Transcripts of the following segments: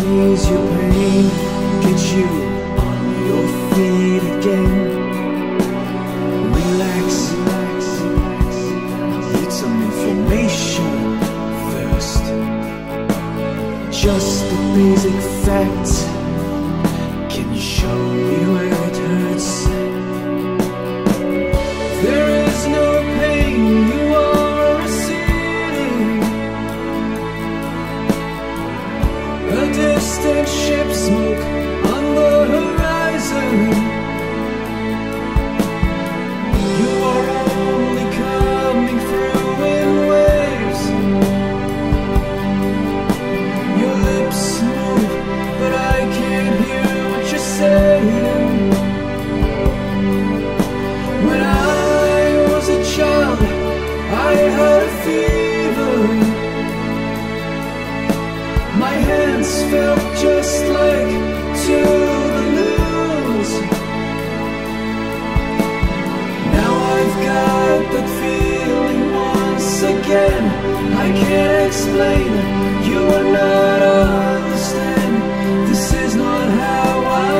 can ease your pain, get you on your feet again. Relax, relax, relax. Get some information first. Just the basic facts can show you where it hurts. There is no pain you are receiving. A distant ship smoke on the horizon. I had a fever. My hands felt just like two balloons. Now I've got that feeling once again. I can't explain it. You will not understand. This is not how I am.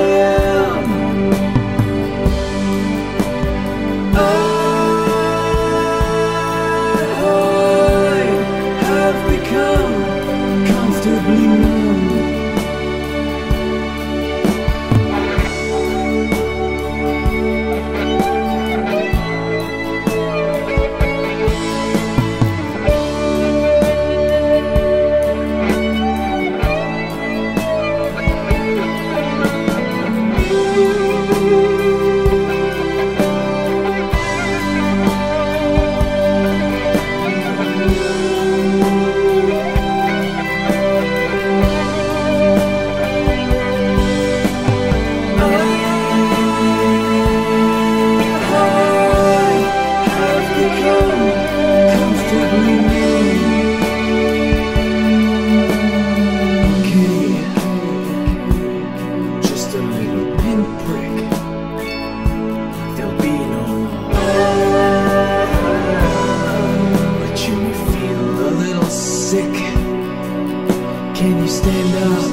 Can you stand up?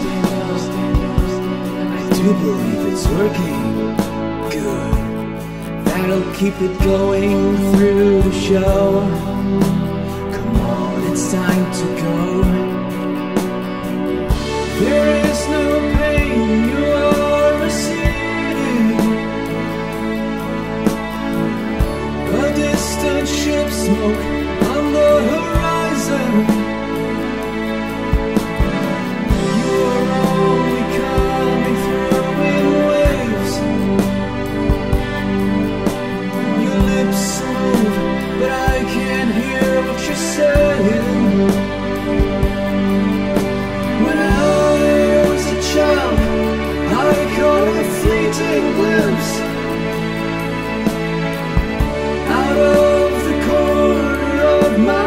I do believe it's working. Good. That'll keep it going through the show. Come on, it's time to go. There is no pain you are receiving. A distant ship smoke on the horizon. Glimpse out of the corner of my eye,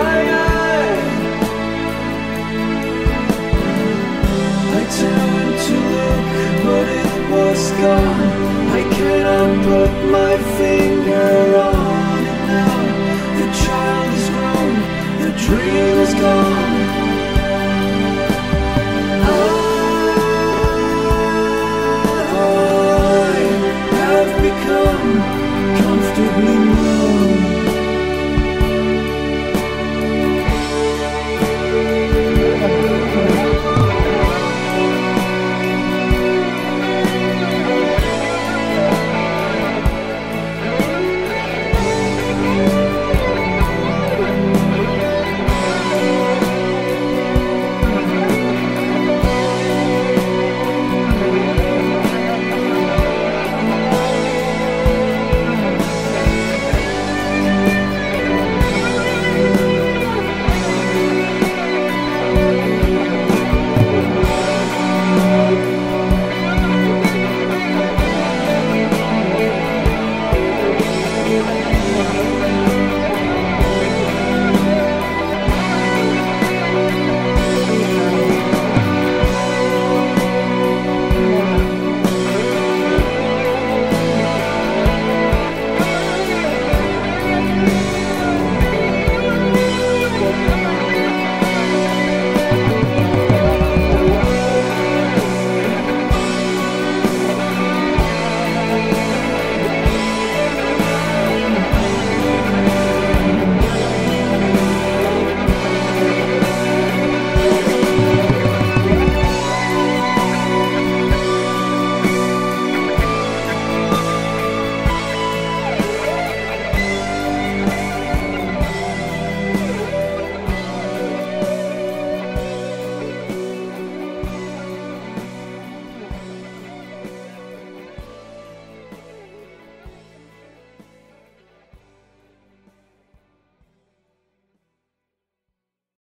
I turned to look, but it was gone. I cannot put my finger on it now. The child is grown, the dream is gone.